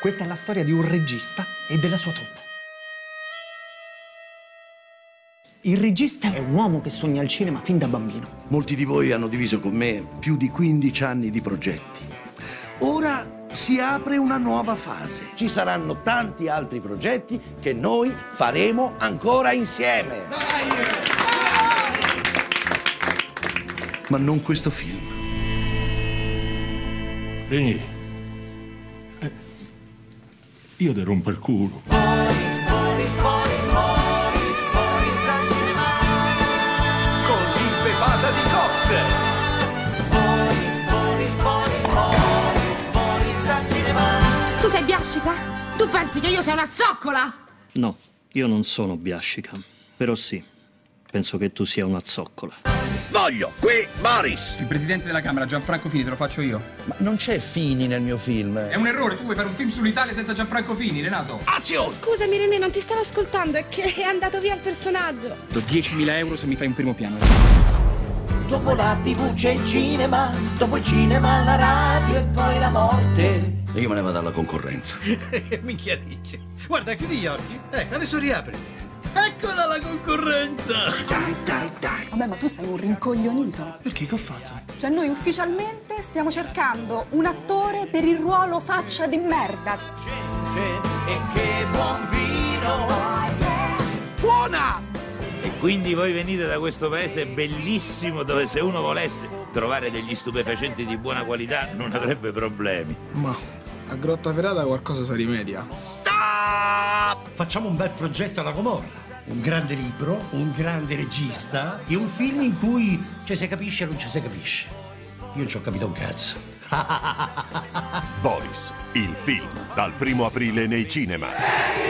Questa è la storia di un regista e della sua truppa. Il regista è un uomo che sogna il cinema fin da bambino. Molti di voi hanno diviso con me più di 15 anni di progetti. Ora si apre una nuova fase. Ci saranno tanti altri progetti che noi faremo ancora insieme. Ma non questo film. Vieni. Io devo romper il culo. Boris al cinema. Con l'impepata di cocktail. Boris al cinema. Tu sei biascica? Tu pensi che io sia una zoccola? No, io non sono biascica. Però sì, penso che tu sia una zoccola. Voglio qui Boris! Il presidente della Camera, Gianfranco Fini, te lo faccio io. Ma non c'è Fini nel mio film. È un errore, tu vuoi fare un film sull'Italia senza Gianfranco Fini, Renato. Azione! Scusami René, non ti stavo ascoltando, è che è andato via il personaggio. Do 10.000 euro se mi fai un primo piano. Dopo la TV c'è il cinema, dopo il cinema la radio e poi la morte. E io me ne vado alla concorrenza. Minchia dice. Guarda, chiudi gli occhi. Ecco, adesso riapri. Eccola la concorrenza! Dai! Vabbè, ma tu sei un rincoglionito. Perché? Che ho fatto? Cioè, noi ufficialmente stiamo cercando un attore per il ruolo faccia di merda. E che buon vino! Buona! E quindi voi venite da questo paese bellissimo dove se uno volesse trovare degli stupefacenti di buona qualità non avrebbe problemi. Ma a Grottaferrata qualcosa si rimedia. Stop! Facciamo un bel progetto alla Gomorra. Un grande libro, un grande regista e un film in cui ci si capisce o non ci si capisce. Io non ci ho capito un cazzo. Boris, il film, dal 1° aprile nei cinema.